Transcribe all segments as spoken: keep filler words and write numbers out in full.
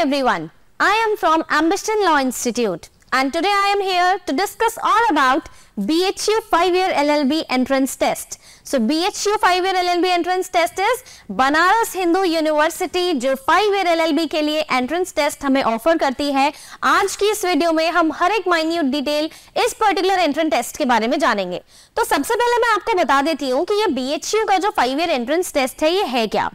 everyone. I am from Ambition Law Institute and today I am here to discuss all about B H U five year L L B entrance test. So B H U five year L L B entrance test is Banaras Hindu university जो five year L L B के लिए entrance test हमें offer करती है. आज की इस video में हम हर एक minute detail इस particular entrance test के बारे में जानेंगे. तो सबसे पहले मैं आपको बता देती हूँ कि ये B H U का जो five year entrance test है ये है क्या.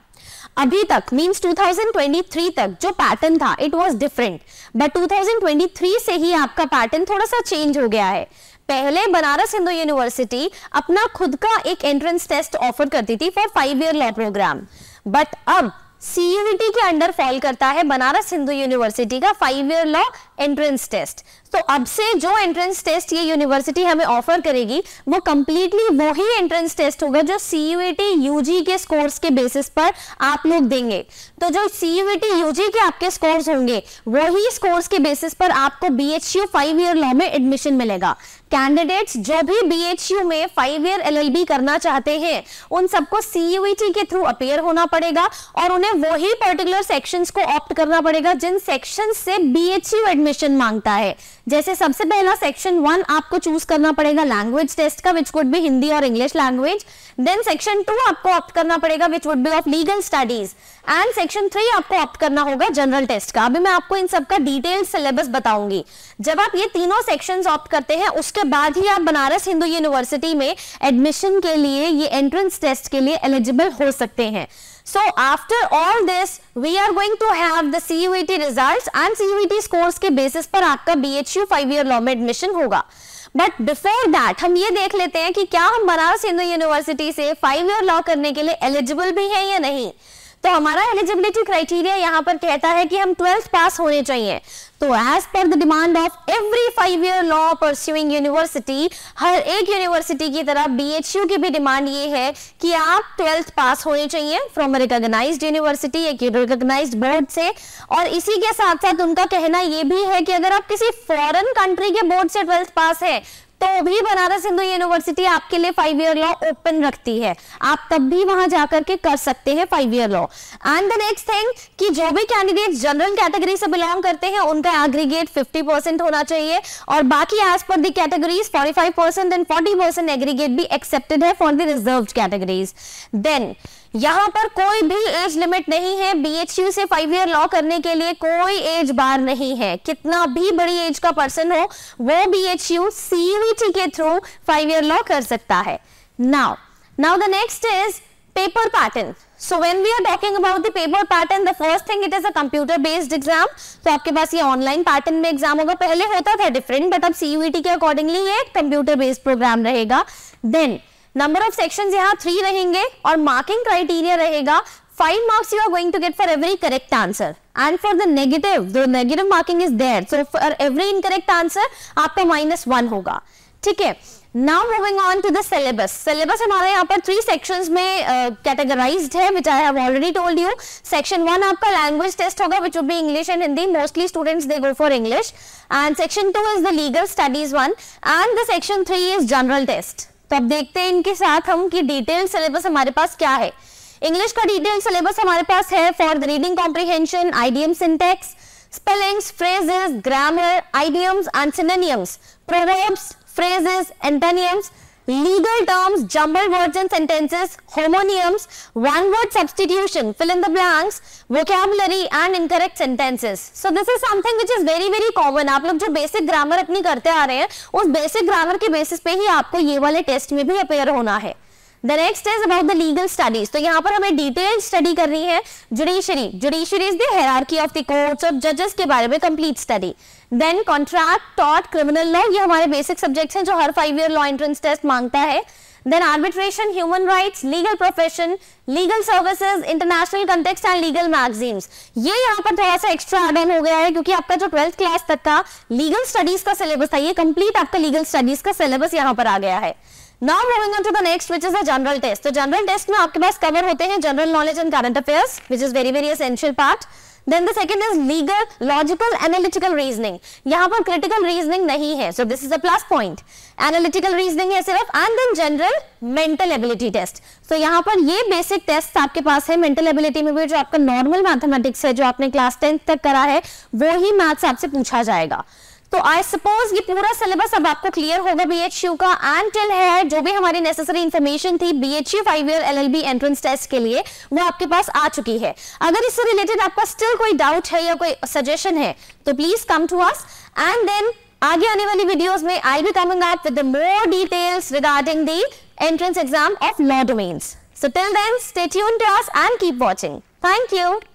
अभी तक मींस दो हज़ार तेईस तक जो पैटर्न था इट वाज डिफरेंट, बट दो हज़ार तेईस से ही आपका पैटर्न थोड़ा सा चेंज हो गया है. पहले बनारस हिंदू यूनिवर्सिटी अपना खुद का एक एंट्रेंस टेस्ट ऑफर करती थी for five year law programme, but अब C U E T के अंडर फॉल करता है बनारस हिंदू यूनिवर्सिटी का five year law entrance test. तो अब से जो एंट्रेंस टेस्ट ये यूनिवर्सिटी हमें ऑफर करेगी वो कम्प्लीटली वही एंट्रेंस टेस्ट होगा जो C U E T U G के स्कोर्स के बेसिस पर आप लोग देंगे. तो जो C U E T U G के आपके स्कोर्स होंगे वही स्कोर्स के बेसिस पर आपको B H U five year law में एडमिशन मिलेगा. कैंडिडेट्स जो भी B H U में five year L L B करना चाहते हैं उन सबको C U E T के थ्रू अपेयर होना पड़ेगा और उन्हें वही पर्टिकुलर सेक्शंस को ऑप्ट करना पड़ेगा जिन सेक्शंस से B H U एडमिशन मांगता है. जैसे सबसे पहला सेक्शन वन आपको चूज करना पड़ेगा लैंग्वेज टेस्ट का, विच वुड बी हिंदी और English language. Then section two आपको ऑप्ट करना पड़ेगा which would be of legal studies, and section three आपको ऑप्ट करना होगा जनरल टेस्ट का. अभी मैं आपको इन सबका डिटेल सिलेबस बताऊंगी. जब आप ये तीनों सेक्शंस ऑप्ट करते हैं उसके बाद ही आप बनारस हिंदू यूनिवर्सिटी में एडमिशन के लिए, ये एंट्रेंस टेस्ट के लिए एलिजिबल हो सकते हैं. So after all this, we are going to have the C U E T results and C U E T scores के basis पर आपका B H U five year law में admission होगा. But before that हम ये देख लेते हैं कि क्या हम बनारस हिंदू यूनिवर्सिटी से five year law करने के लिए eligible भी हैं या नहीं. तो हमारा एलिजिबिलिटी क्राइटेरिया यहाँ पर कहता है कि हम ट्वेल्थ पास होने चाहिए. तो as per the demand of every five year law pursuing university, हर एक यूनिवर्सिटी की तरह B H U की भी डिमांड ये है कि आप ट्वेल्थ पास होने चाहिए फ्रॉम रिकॉग्नाइज्ड यूनिवर्सिटी, एक रिकॉग्नाइज्ड बोर्ड से. और इसी के साथ साथ उनका कहना ये भी है कि अगर आप किसी फॉरेन कंट्री के बोर्ड से ट्वेल्थ पास है तो भी बनारस हिंदू यूनिवर्सिटी आपके लिए फाइव ईयर लॉ ओपन रखती है, आप तब भी वहां जाकर के कर सकते हैं five year law. And the next thing कि जो भी कैंडिडेट जनरल कैटेगरी से बिलोंग करते हैं उनका एग्रीगेट फिफ्टी परसेंट होना चाहिए और बाकी एज पर द कैटेगरीज पैंतालीस परसेंट एंड चालीस परसेंट एग्रीगेट भी एक्सेप्टेड है for the reserved categories. Then यहाँ पर कोई भी एज लिमिट नहीं है. B H U से फाइव ईयर लॉ करने के लिए कोई एज बार नहीं है, कितना भी बड़ी एज का पर्सन हो वो B H U C U E T के थ्रू फाइव ईयर लॉ कर सकता है. Now now the next is paper pattern. So when we are talking about the paper pattern, the first thing it is a computer based exam. तो आपके पास ये online pattern में exam होगा. पहले होता था डिफरेंट, बट अब C U E T के अकॉर्डिंगली ये कंप्यूटर बेस्ड प्रोग्राम रहेगा. देन नंबर ऑफ सेक्शंस यहाँ थ्री रहेंगे और मार्किंग क्राइटेरिया रहेगा five marks you are going to get for every correct answer. And for the negative, the negative marking is there. So for every incorrect answer आपका minus one होगा. ठीक है. Now moving on to the syllabus. Syllabus हमारे यहाँ पर three sections में categorized है, which I have already told you. Section one आपका language test होगा, which will be English and Hindi. Mostly students they go for English. And section two is the legal studies one. And the section three is general test. तो अब देखते हैं इनके साथ हम कि डिटेल सिलेबस हमारे पास क्या है. इंग्लिश का डिटेल सिलेबस हमारे पास है for the reading comprehension, idiom syntax, spellings, phrases, grammar, idioms and synonyms, proverbs, phrases, antonyms, legal terms, jumble words and sentences, homonyms, one word substitution, fill in the blanks, vocabulary and incorrect sentences. So this is something which is very very common. आप लोग जो basic grammar अपनी करते आ रहे हैं उस basic grammar के basis पे ही आपको ये वाले टेस्ट में भी अपेयर होना है. The next is about the legal studies. तो यहाँ पर हमें डिटेल स्टडी करनी है judiciary. Judiciary is the hierarchy of the courts और जजेस के बारे में कंप्लीट स्टडी. देन कॉन्ट्रैक्ट, टॉट, क्रिमिनल लॉ, ये हमारे बेसिक सब्जेक्ट्स हैं जो हर five year law entrance test मांगता है. Then arbitration, human rights, legal profession, legal services, international context and legal magazines. ये यहाँ पर थोड़ा सा एक्स्ट्रा ऐड ऑन हो गया है क्योंकि आपका जो ट्वेल्थ क्लास तक का लीगल स्टडीज का सिलेबस था ये कंप्लीट आपका लीगल स्टडीज का सिलेबस यहाँ पर आ गया है. Now moving on to the next, which is the general test. तो general test में आपके पास कवर होते हैं general knowledge and current affairs, which is very very essential part. Then the second is legal, logical, analytical reasoning. यहाँ पर critical reasoning नहीं है, so this is a plus point. Analytical reasoning है सिर्फ, and then general mental ability test. So यहाँ पर ये basic test आपके पास है mental ability में भी, जो आपका normal mathematics है, जो आपने class tenth तक करा है, वो ही maths आपसे पूछा जाएगा. तो आई सपोज ये पूरा सिलेबस अब आपको क्लियर होगा बीएचयू का, एंड टिल है जो भी हमारी नेसेसरी इन्फॉर्मेशन थी BHU five year LLB entrance test के लिए वो आपके पास आ चुकी है. अगर इससे रिलेटेड आपका स्टिल कोई डाउट है या कोई सजेशन है तो please come to us, and then आगे आने वाली वीडियोस में I will be coming up with the more details regarding the entrance exam of law domains. So till then stay tuned to us and keep watching. Thank you.